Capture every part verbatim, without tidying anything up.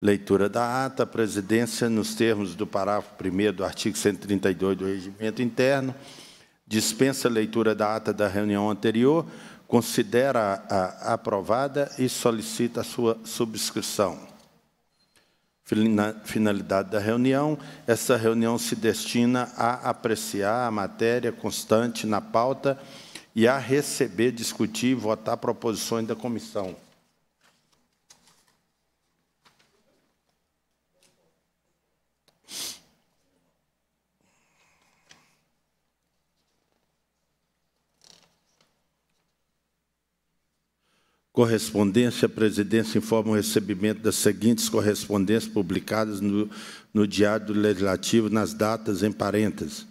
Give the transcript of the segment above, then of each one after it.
Leitura da ata. A presidência, nos termos do parágrafo primeiro do artigo cento e trinta e dois do Regimento Interno, dispensa a leitura da ata da reunião anterior, considera-a aprovada e solicita a sua subscrição. Finalidade da reunião. Essa reunião se destina a apreciar a matéria constante na pauta e a receber, discutir e votar proposições da comissão. Correspondência. A presidência informa o recebimento das seguintes correspondências publicadas no, no Diário do Legislativo nas datas em parênteses.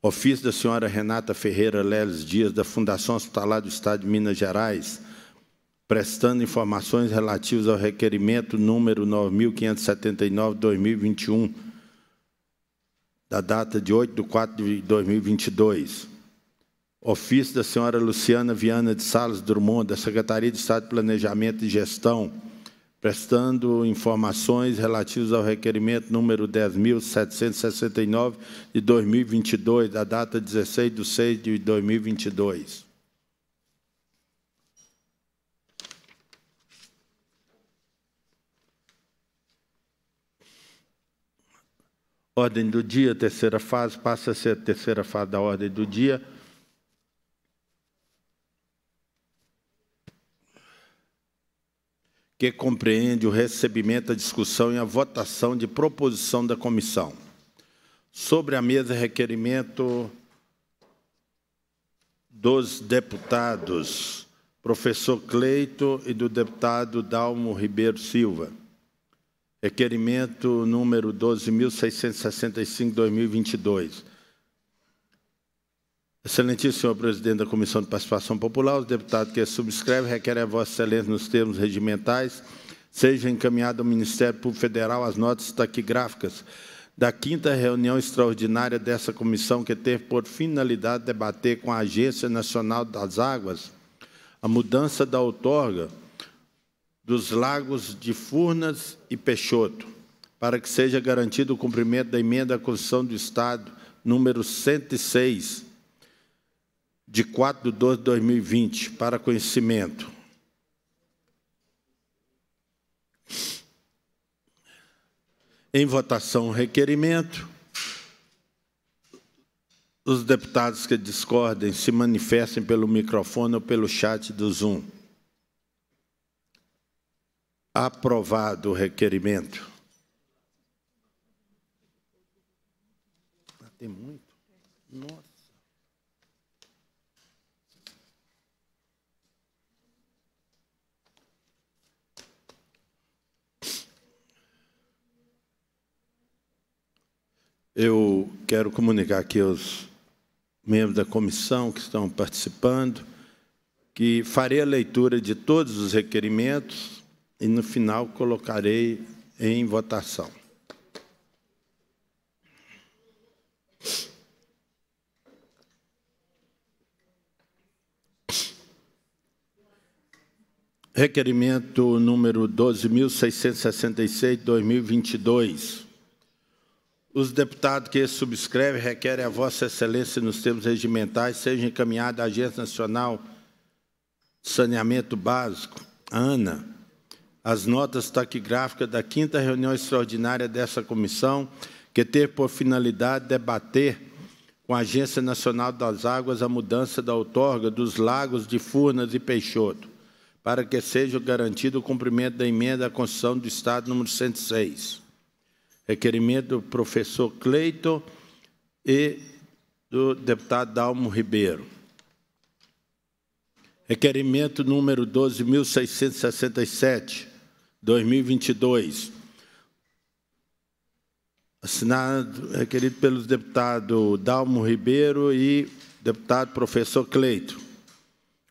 Ofício da senhora Renata Ferreira Leles Dias, da Fundação Hospitalar do Estado de Minas Gerais, prestando informações relativas ao requerimento número nove mil quinhentos e setenta e nove barra dois mil e vinte e um, da data de oito de quatro de dois mil e vinte e dois. Ofício da senhora Luciana Viana de Salles Drummond, da Secretaria de Estado de Planejamento e Gestão, prestando informações relativas ao requerimento número dez mil setecentos e sessenta e nove, de dois mil e vinte e dois, da data dezesseis de seis de dois mil e vinte e dois. Ordem do dia, terceira fase, passa a ser a terceira fase da ordem do dia. Que compreende o recebimento, a discussão e a votação de proposição da comissão. Sobre a mesa, requerimento dos deputados Professor Cleiton e do deputado Dalmo Ribeiro Silva. Requerimento número doze mil seiscentos e sessenta e cinco barra dois mil e vinte e dois. Excelentíssimo senhor presidente da Comissão de Participação Popular, os deputados que subscrevem requerem a vossa excelência nos termos regimentais, seja encaminhado ao Ministério Público Federal as notas taquigráficas da quinta reunião extraordinária dessa comissão, que teve por finalidade debater com a Agência Nacional das Águas a mudança da outorga dos lagos de Furnas e Peixoto, para que seja garantido o cumprimento da emenda à Constituição do Estado número cento e seis, de quatro de doze de dois mil e vinte, para conhecimento. Em votação, o requerimento. Os deputados que discordem se manifestem pelo microfone ou pelo chat do Zoom. Aprovado o requerimento. Tem muito? Nossa. Eu quero comunicar aqui aos membros da comissão que estão participando que farei a leitura de todos os requerimentos e, no final, colocarei em votação. Requerimento número doze mil seiscentos e sessenta e seis barra dois mil e vinte e dois. Os deputados que subscrevem requerem a vossa excelência nos termos regimentais, seja encaminhada à Agência Nacional de Saneamento Básico, ANA, as notas taquigráficas da quinta reunião extraordinária dessa comissão, que teve por finalidade debater com a Agência Nacional das Águas a mudança da outorga dos lagos de Furnas e Peixoto, para que seja garantido o cumprimento da emenda à Constituição do Estado número cento e seis. Requerimento do professor Cleiton e do deputado Dalmo Ribeiro. Requerimento número doze mil seiscentos e sessenta e sete barra dois mil e vinte e dois. Assinado, requerido pelos deputados Dalmo Ribeiro e deputado professor Cleiton.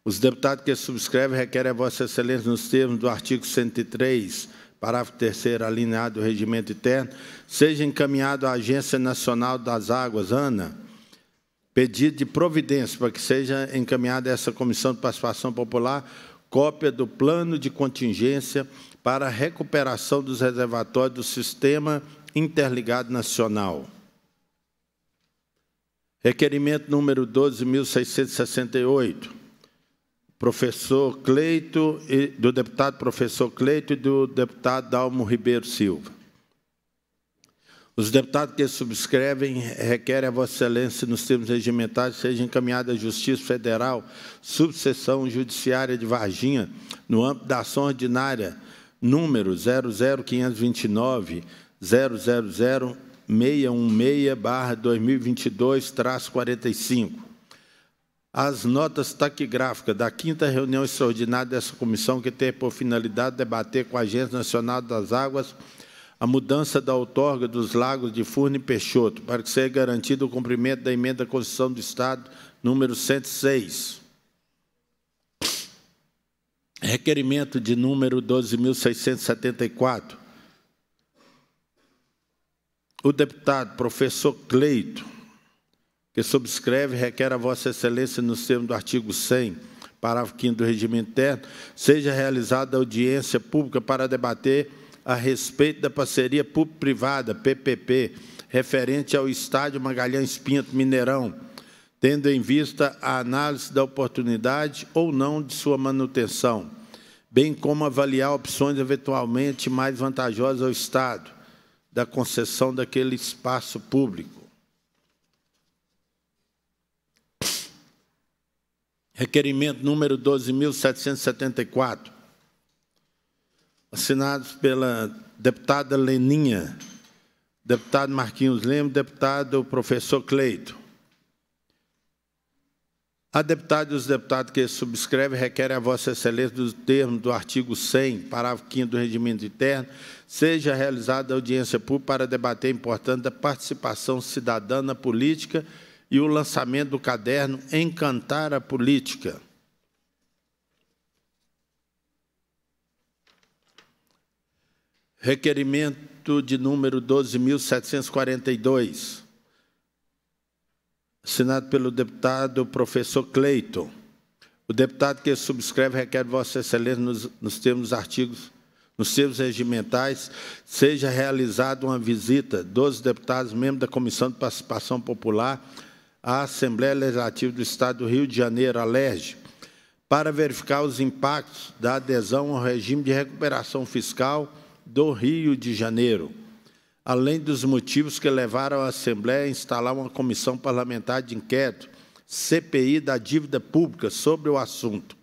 Os deputados que subscrevem requerem a vossa excelência nos termos do artigo cento e três, parágrafo terceiro, alineado do Regimento Interno, seja encaminhado à Agência Nacional das Águas, ANA, pedido de providência para que seja encaminhada a essa Comissão de Participação Popular cópia do plano de contingência para a recuperação dos reservatórios do Sistema Interligado Nacional. Requerimento número doze mil seiscentos e sessenta e oito, professor Cleiton, do deputado professor Cleiton e do deputado Dalmo Ribeiro Silva. Os deputados que subscrevem requerem a Vossa Excelência, nos termos regimentais, seja encaminhada à Justiça Federal, subseção judiciária de Varginha, no âmbito da ação ordinária número zero zero quinhentos e vinte e nove, zero zero zero seiscentos e dezesseis barra dois mil e vinte e dois traço quarenta e cinco. As notas taquigráficas da quinta reunião extraordinária dessa comissão, que tem por finalidade debater com a Agência Nacional das Águas a mudança da outorga dos lagos de Furnas e Peixoto, para que seja garantido o cumprimento da emenda à Constituição do Estado, número cento e seis. Requerimento de número doze mil seiscentos e setenta e quatro. O deputado professor Cleiton, que subscreve, requer a Vossa Excelência, nos termos do artigo cem, parágrafo quinto do Regimento Interno, seja realizada audiência pública para debater a respeito da parceria público-privada, P P P, referente ao estádio Magalhães Pinto Mineirão, tendo em vista a análise da oportunidade ou não de sua manutenção, bem como avaliar opções eventualmente mais vantajosas ao Estado da concessão daquele espaço público. Requerimento número doze mil setecentos e setenta e quatro. Assinados pela deputada Leninha, deputado Marquinhos Lemos, deputado professor Cleiton. A deputada e os deputados que subscrevem requerem a Vossa Excelência, nos termos do artigo cem, parágrafo quinto do Regimento Interno, seja realizada audiência pública para debater a importância da participação cidadã na política e o lançamento do caderno Encantar a Política. Requerimento de número doze mil setecentos e quarenta e dois, assinado pelo deputado professor Cleiton. O deputado que subscreve requer Vossa Excelência, nos, nos termos artigos, nos termos regimentais, seja realizada uma visita dos deputados, membros da Comissão de Participação Popular, à Assembleia Legislativa do Estado do Rio de Janeiro, ALERJ, para verificar os impactos da adesão ao regime de recuperação fiscal do Rio de Janeiro, além dos motivos que levaram a Assembleia a instalar uma comissão parlamentar de inquérito, C P I, da dívida pública, sobre o assunto.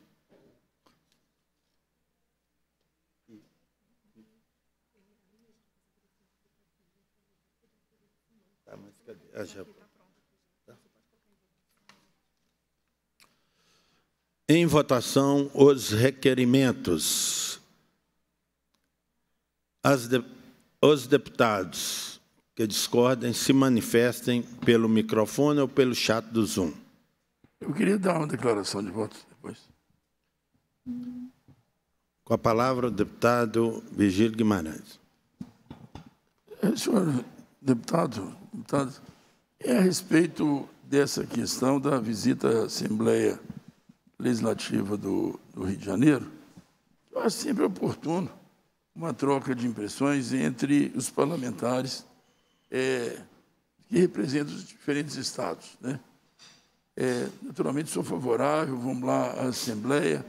Tá, mas cadê? Ah, já... tá. Em votação, os requerimentos. As de... Os deputados que discordem se manifestem pelo microfone ou pelo chat do Zoom. Eu queria dar uma declaração de votos depois. Com a palavra o deputado Virgílio Guimarães. Senhor deputado, deputado, é a respeito dessa questão da visita à Assembleia Legislativa do, do Rio de Janeiro, eu acho sempre oportuno uma troca de impressões entre os parlamentares é, que representam os diferentes estados, né? É, naturalmente, sou favorável, vamos lá à Assembleia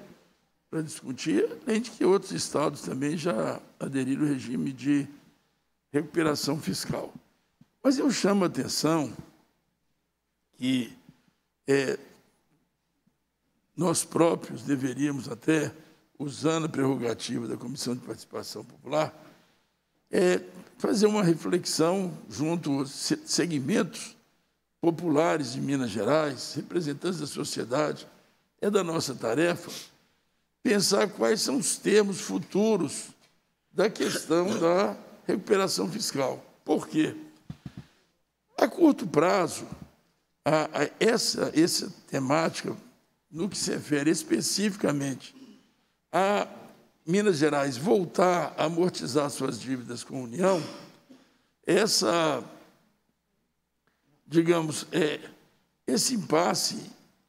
para discutir, além de que outros estados também já aderiram ao regime de recuperação fiscal. Mas eu chamo a atenção que é, nós próprios deveríamos até, usando a prerrogativa da Comissão de Participação Popular, é fazer uma reflexão junto aos segmentos populares de Minas Gerais, representantes da sociedade. É da nossa tarefa pensar quais são os termos futuros da questão da recuperação fiscal. Por quê? A curto prazo, a, a essa, essa temática, no que se refere especificamente a Minas Gerais voltar a amortizar suas dívidas com a União, essa, digamos, é, esse impasse,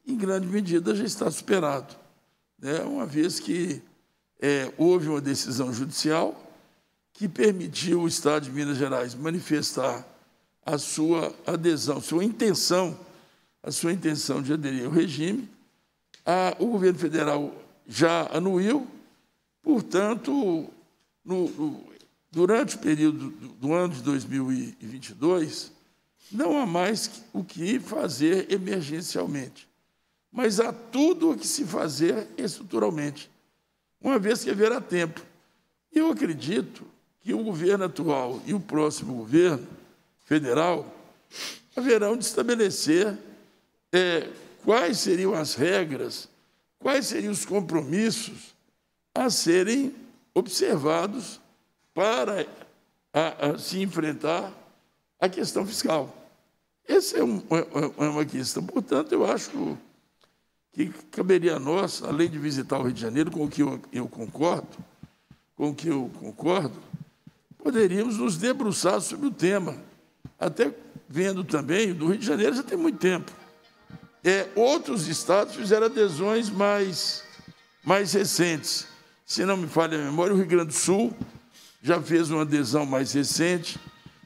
em grande medida, já está superado, né? Uma vez que é, houve uma decisão judicial que permitiu o Estado de Minas Gerais manifestar a sua adesão, sua intenção, a sua intenção de aderir ao regime. A, o governo federal já anuiu, portanto, no, no, durante o período do, do ano de dois mil e vinte e dois, não há mais o que fazer emergencialmente, mas há tudo o que se fazer estruturalmente, uma vez que haverá tempo. E eu acredito que o governo atual e o próximo governo federal haverão de estabelecer é, quais seriam as regras, quais seriam os compromissos a serem observados para a, a, se enfrentar a questão fiscal. Essa é, um, é uma questão. Portanto, eu acho que caberia a nós, além de visitar o Rio de Janeiro, com o que eu, eu concordo, com o que eu concordo, poderíamos nos debruçar sobre o tema, até vendo também, do Rio de Janeiro já tem muito tempo. É, outros estados fizeram adesões mais, mais recentes. Se não me falha a memória, o Rio Grande do Sul já fez uma adesão mais recente.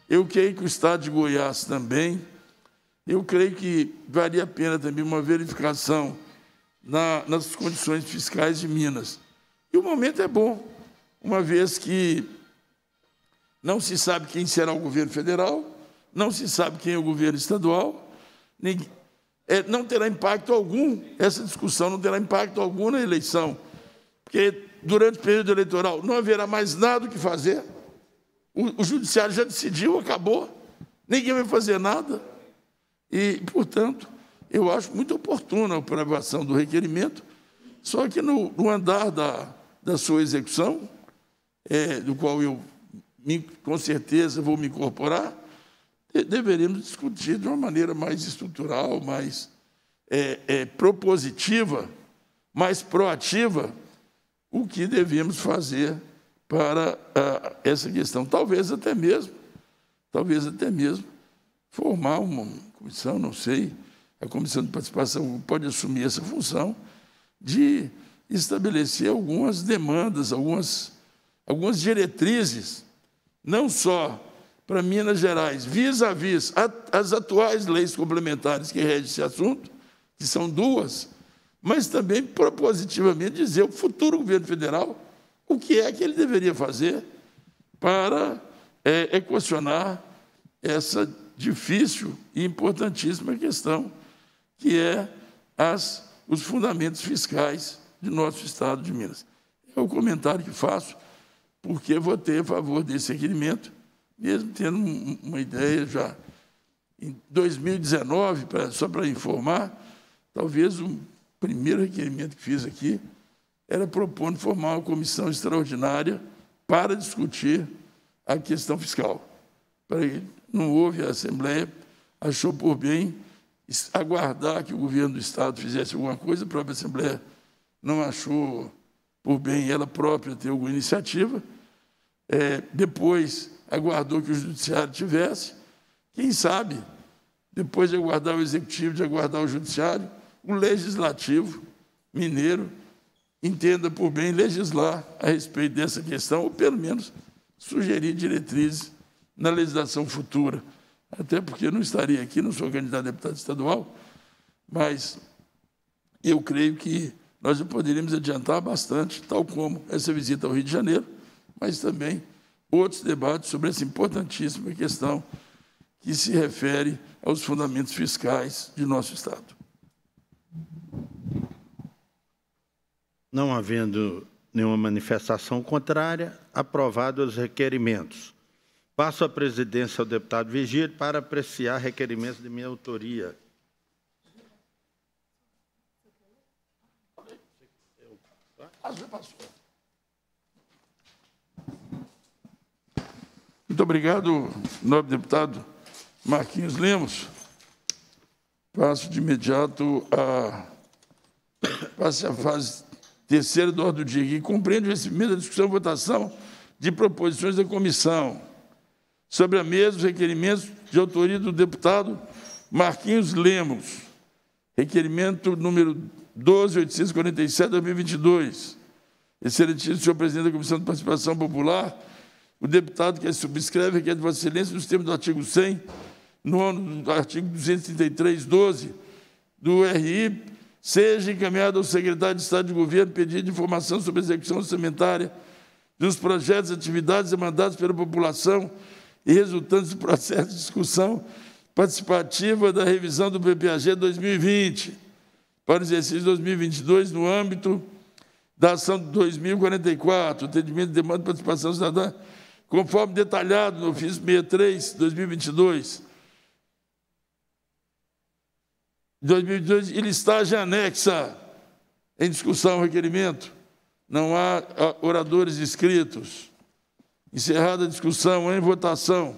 Eu creio que o estado de Goiás também. Eu creio que valia a pena também uma verificação na, nas condições fiscais de Minas. E o momento é bom, uma vez que não se sabe quem será o governo federal, não se sabe quem é o governo estadual, ninguém, é, não terá impacto algum, essa discussão não terá impacto algum na eleição, porque durante o período eleitoral não haverá mais nada o que fazer, o, o judiciário já decidiu, acabou, ninguém vai fazer nada, e, portanto, eu acho muito oportuna a aprovação do requerimento, só que no, no andar da, da sua execução, É, do qual eu, com certeza, vou me incorporar, deveremos discutir de uma maneira mais estrutural, mais é, é, propositiva, mais proativa, o que devemos fazer para a, essa questão. Talvez até mesmo, talvez até mesmo, formar uma comissão, não sei, a Comissão de Participação pode assumir essa função de estabelecer algumas demandas, algumas... algumas diretrizes, não só para Minas Gerais, vis-à-vis as atuais leis complementares que regem esse assunto, que são duas, mas também propositivamente dizer ao futuro governo federal o que é que ele deveria fazer para é, equacionar essa difícil e importantíssima questão que é as, os fundamentos fiscais de nosso estado de Minas. É o comentário que faço, porque votei a favor desse requerimento, mesmo tendo uma ideia já. Em dois mil e dezenove, só para informar, talvez o primeiro requerimento que fiz aqui era propondo formar uma comissão extraordinária para discutir a questão fiscal. Não houve, a Assembleia achou por bem aguardar que o governo do Estado fizesse alguma coisa, a própria Assembleia não achou por bem ela própria ter alguma iniciativa, é, depois aguardou que o judiciário tivesse, quem sabe, depois de aguardar o executivo, de aguardar o judiciário, o legislativo mineiro entenda por bem legislar a respeito dessa questão, ou pelo menos sugerir diretrizes na legislação futura, até porque eu não estaria aqui, não sou candidato a deputado estadual, mas eu creio que nós já poderíamos adiantar bastante, tal como essa visita ao Rio de Janeiro, mas também outros debates sobre essa importantíssima questão que se refere aos fundamentos fiscais de nosso Estado. Não havendo nenhuma manifestação contrária, aprovados os requerimentos. Passo a presidência ao deputado Virgílio para apreciar requerimentos de minha autoria. Muito obrigado, nobre deputado Marquinhos Lemos. Passo de imediato a, passo a fase terceira do ordem do dia, que compreende o recebimento da discussão e votação de proposições da comissão. Sobre a mesa, os requerimentos de autoria do deputado Marquinhos Lemos. Requerimento número doze mil oitocentos e quarenta e sete, dois mil e vinte e dois. Excelentíssimo senhor presidente da Comissão de Participação Popular, o deputado que subscreve requer de Vossa Excelência, nos termos do artigo cem, nono do artigo duzentos e trinta e três, doze do R I, seja encaminhado ao secretário de Estado de Governo pedido informação sobre a execução orçamentária dos projetos e atividades demandados pela população e resultantes do processo de discussão participativa da revisão do P P A G dois mil e vinte para o exercício dois mil e vinte e dois no âmbito da ação dois mil e quarenta e quatro, atendimento de demanda de participação cidadã, conforme detalhado no ofício sessenta e três, dois mil e vinte e dois. Em dois mil e vinte e dois, e listagem anexa em discussão, requerimento. Não há oradores inscritos. Encerrada a discussão, em votação.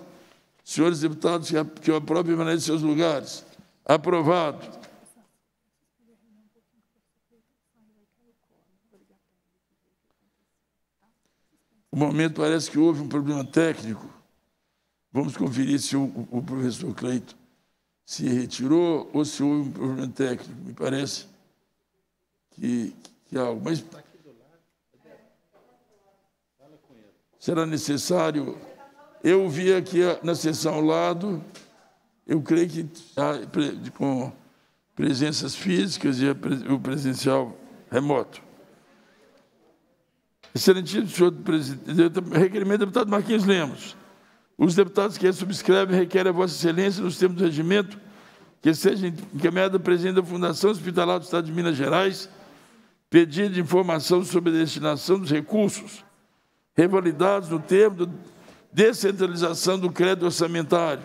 Senhores deputados, que o aprovem, permaneçam em seus lugares. Aprovado. O momento parece que houve um problema técnico. Vamos conferir se o, o professor Cleiton se retirou ou se houve um problema técnico. Me parece que, que há algo. Mas será necessário... Eu vi aqui na sessão ao lado, eu creio que com presenças físicas e o presencial remoto. Excelentíssimo senhor presidente, requerimento do deputado Marquinhos Lemos. Os deputados que subscrevem requerem a Vossa Excelência, nos termos do regimento, que seja encaminhada a presidente da Fundação Hospitalar do Estado de Minas Gerais, pedido de informação sobre a destinação dos recursos revalidados no termo de descentralização do crédito orçamentário,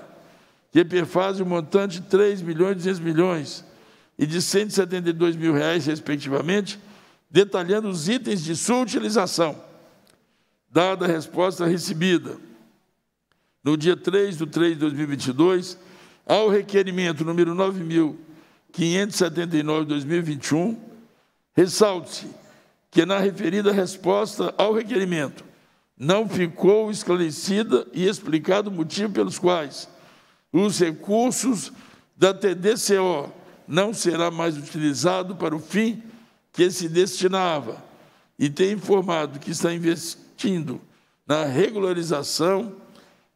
que perfaz o montante de três milhões e duzentos milhões e de cento e setenta e dois mil reais, respectivamente, detalhando os itens de sua utilização, dada a resposta recebida no dia três de três de dois mil e vinte e dois, ao requerimento número nove mil quinhentos e setenta e nove de dois mil e vinte e um, ressalta-se que na referida resposta ao requerimento não ficou esclarecida e explicado o motivo pelos quais os recursos da T D C O não será mais utilizado para o fim que se destinava, e tem informado que está investindo na regularização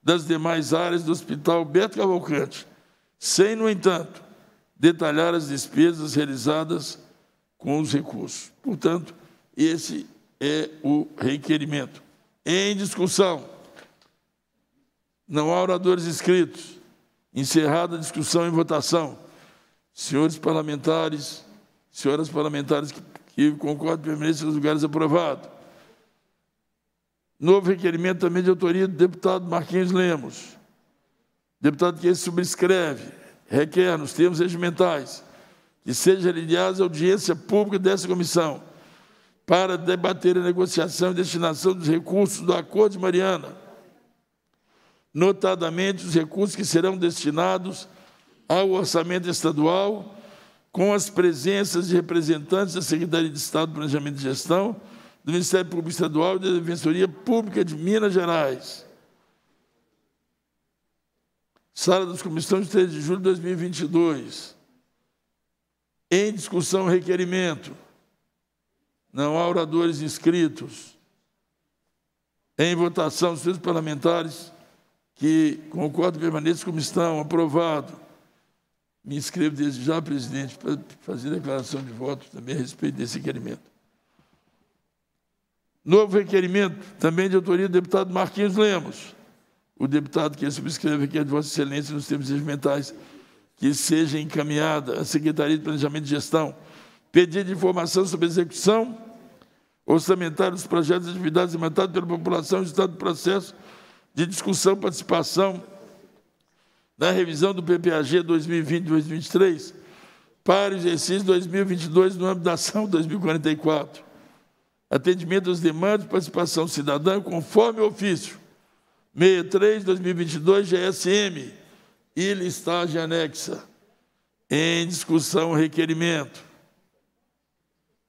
das demais áreas do Hospital Beto Cavalcante, sem, no entanto, detalhar as despesas realizadas com os recursos. Portanto, esse é o requerimento. Em discussão, não há oradores inscritos. Encerrada a discussão em votação. Senhores parlamentares, senhoras parlamentares que, que concordam, permaneçam nos lugares. Aprovado. Novo requerimento também de autoria do deputado Marquinhos Lemos. Deputado que esse subscreve, requer, nos termos regimentais, que seja realizada audiência pública dessa comissão para debater a negociação e destinação dos recursos do Acordo de Mariana, notadamente os recursos que serão destinados ao orçamento estadual, com as presenças de representantes da Secretaria de Estado do Planejamento e Gestão, do Ministério Público Estadual e da Defensoria Pública de Minas Gerais. Sala das Comissões, três de julho de dois mil e vinte e dois. Em discussão, requerimento. Não há oradores inscritos. Em votação, os senhores parlamentares que concordam permaneçam como estão. Aprovado. Me inscrevo desde já, presidente, para fazer declaração de voto também a respeito desse requerimento. Novo requerimento, também de autoria do deputado Marquinhos Lemos. O deputado que subscreve requer de Vossa Excelência, nos termos regimentais, que seja encaminhada à Secretaria de Planejamento e Gestão pedido de informação sobre a execução orçamentária dos projetos e atividades levantados pela população e estado do processo de discussão e participação na revisão do P P A G dois mil e vinte e dois mil e vinte e três para o exercício dois mil e vinte e dois no âmbito da ação dois mil e quarenta e quatro. Atendimento às demandas de participação cidadã conforme o ofício sessenta e três, dois mil e vinte e dois, G S M e listagem anexa. Em discussão, requerimento.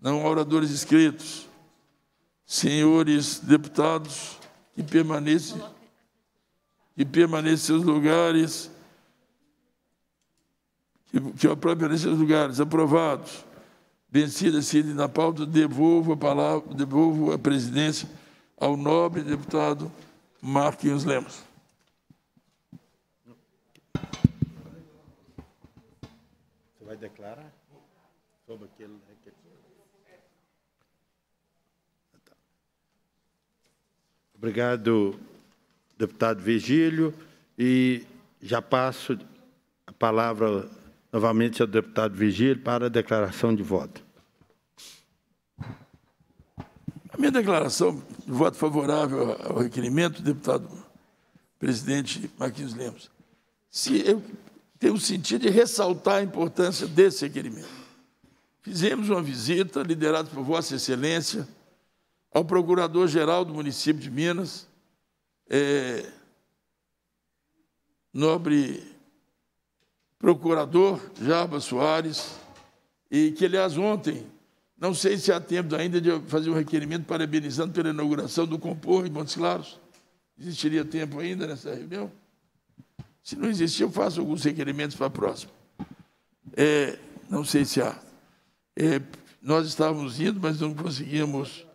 Não há oradores inscritos. Senhores deputados, que permaneçam que permaneçam em seus lugares. Que, que permaneçam em seus lugares. Aprovados. vencida Cida na pauta, devolvo a palavra, devolvo a presidência ao nobre deputado Marquinhos Lemos. Você vai declarar sobre aquele... Obrigado, deputado Virgílio. E já passo a palavra novamente ao deputado Virgílio para a declaração de voto. A minha declaração de voto favorável ao requerimento do deputado presidente Marquinhos Lemos. Se eu tenho o sentido de ressaltar a importância desse requerimento. Fizemos uma visita liderada por Vossa Excelência ao procurador-geral do município de Minas, é, nobre procurador Jarba Soares, e que, aliás, ontem, não sei se há tempo ainda de fazer um requerimento parabenizando pela inauguração do Compor em Montes Claros. Existiria tempo ainda nessa reunião? Se não existir, eu faço alguns requerimentos para a próxima. É, não sei se há. É, nós estávamos indo, mas não conseguimos...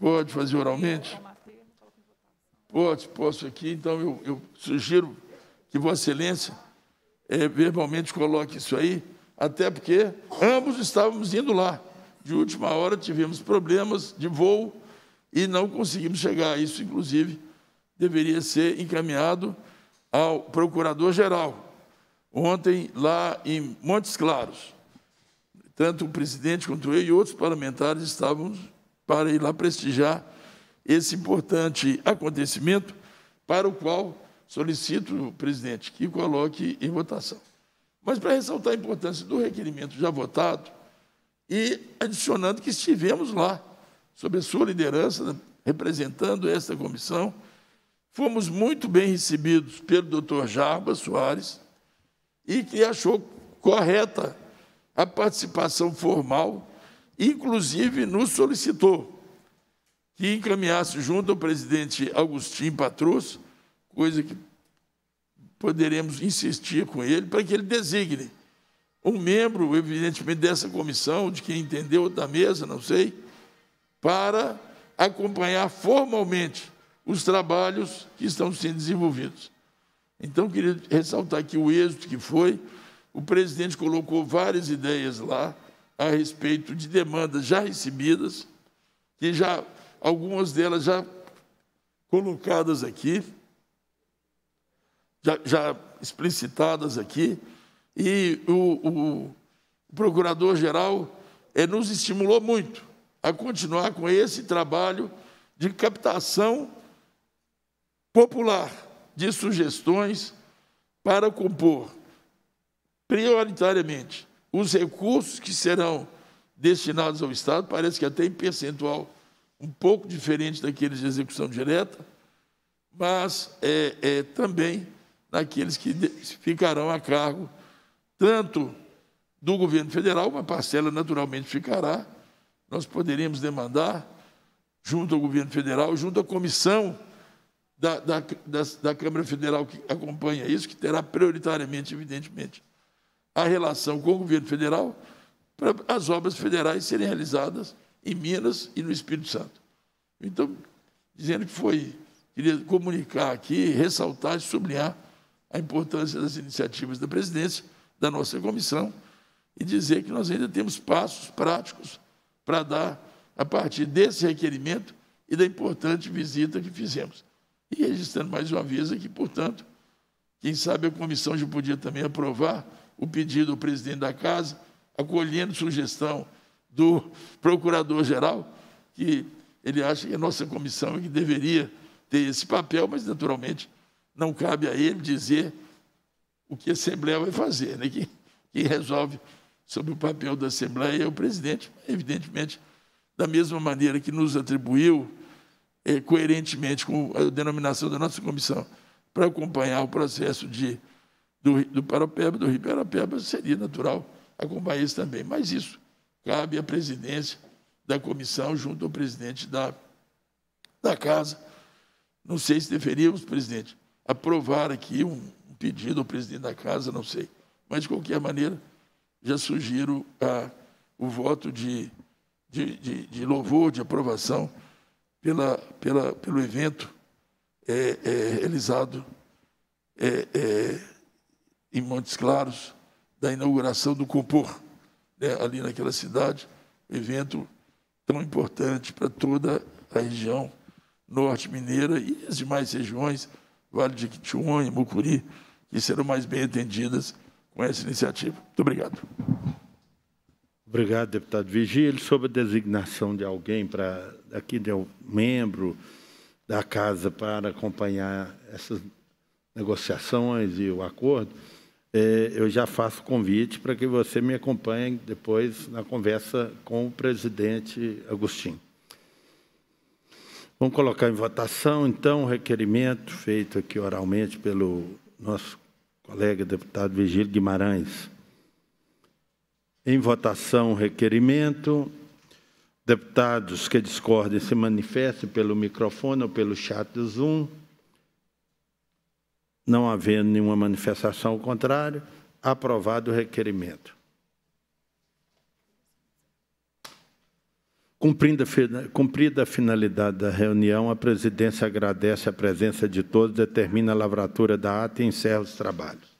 Pode fazer oralmente? Pode, posso aqui. Então, eu, eu sugiro que Vossa Excelência é, verbalmente coloque isso aí, até porque ambos estávamos indo lá. De última hora, tivemos problemas de voo e não conseguimos chegar. Isso, inclusive, deveria ser encaminhado ao Procurador-Geral, ontem, lá em Montes Claros. Tanto o presidente quanto eu e outros parlamentares estávamos para ir lá prestigiar esse importante acontecimento, para o qual solicito, presidente, que coloque em votação. Mas, para ressaltar a importância do requerimento já votado, e adicionando que estivemos lá, sob a sua liderança, representando esta comissão, fomos muito bem recebidos pelo doutor Jarba Soares, e que achou correta a participação formal, inclusive nos solicitou que encaminhasse junto ao presidente Agostinho Patrus, coisa que poderemos insistir com ele, para que ele designe um membro, evidentemente, dessa comissão, de quem entendeu, da mesa, não sei, para acompanhar formalmente os trabalhos que estão sendo desenvolvidos. Então, queria ressaltar aqui o êxito que foi. O presidente colocou várias ideias lá, a respeito de demandas já recebidas, que já algumas delas já colocadas aqui, já, já explicitadas aqui, e o, o Procurador-Geral é, nos estimulou muito a continuar com esse trabalho de captação popular de sugestões para compor, prioritariamente, os recursos que serão destinados ao Estado, parece que até em percentual um pouco diferente daqueles de execução direta, mas é, é, também naqueles que ficarão a cargo tanto do governo federal, uma parcela naturalmente ficará, nós poderemos demandar junto ao governo federal, junto à comissão da, da, da, da Câmara Federal que acompanha isso, que terá prioritariamente, evidentemente, a relação com o governo federal para as obras federais serem realizadas em Minas e no Espírito Santo. Então, dizendo que foi, queria comunicar aqui, ressaltar e sublinhar a importância das iniciativas da presidência, da nossa comissão, e dizer que nós ainda temos passos práticos para dar a partir desse requerimento e da importante visita que fizemos. E registrando mais uma vez aqui, portanto, quem sabe a comissão já podia também aprovar o pedido do presidente da Casa, acolhendo sugestão do procurador-geral, que ele acha que a nossa comissão é que deveria ter esse papel, mas, naturalmente, não cabe a ele dizer o que a Assembleia vai fazer, né? que, que resolve sobre o papel da Assembleia é o presidente, evidentemente, da mesma maneira que nos atribuiu, é, coerentemente com a denominação da nossa comissão, para acompanhar o processo de Do, do Paraopeba, do Rio Paraopeba, seria natural acompanhar isso também. Mas isso cabe à presidência da comissão junto ao presidente da, da Casa. Não sei se deveríamos, presidente, aprovar aqui um pedido ao presidente da Casa, não sei. Mas, de qualquer maneira, já sugiro a o voto de, de, de, de louvor, de aprovação pela, pela, pelo evento é, é, realizado é, é, em Montes Claros, da inauguração do Compor, né, ali naquela cidade, um evento tão importante para toda a região norte mineira e as demais regiões, Vale de Kichunha, Mucuri, que serão mais bem atendidas com essa iniciativa. Muito obrigado. Obrigado, deputado Virgílio. Sobre a designação de alguém para, aqui de um membro da casa para acompanhar essas negociações e o acordo, eh, eu já faço convite para que você me acompanhe depois na conversa com o presidente Agostinho. Vamos colocar em votação, então, o requerimento feito aqui oralmente pelo nosso colega deputado Virgílio Guimarães. Em votação o requerimento. Deputados que discordem se manifestem pelo microfone ou pelo chat do Zoom. Não havendo nenhuma manifestação ao contrário, aprovado o requerimento. Cumprida, cumprida a finalidade da reunião, a presidência agradece a presença de todos, determina a lavratura da ata e encerra os trabalhos.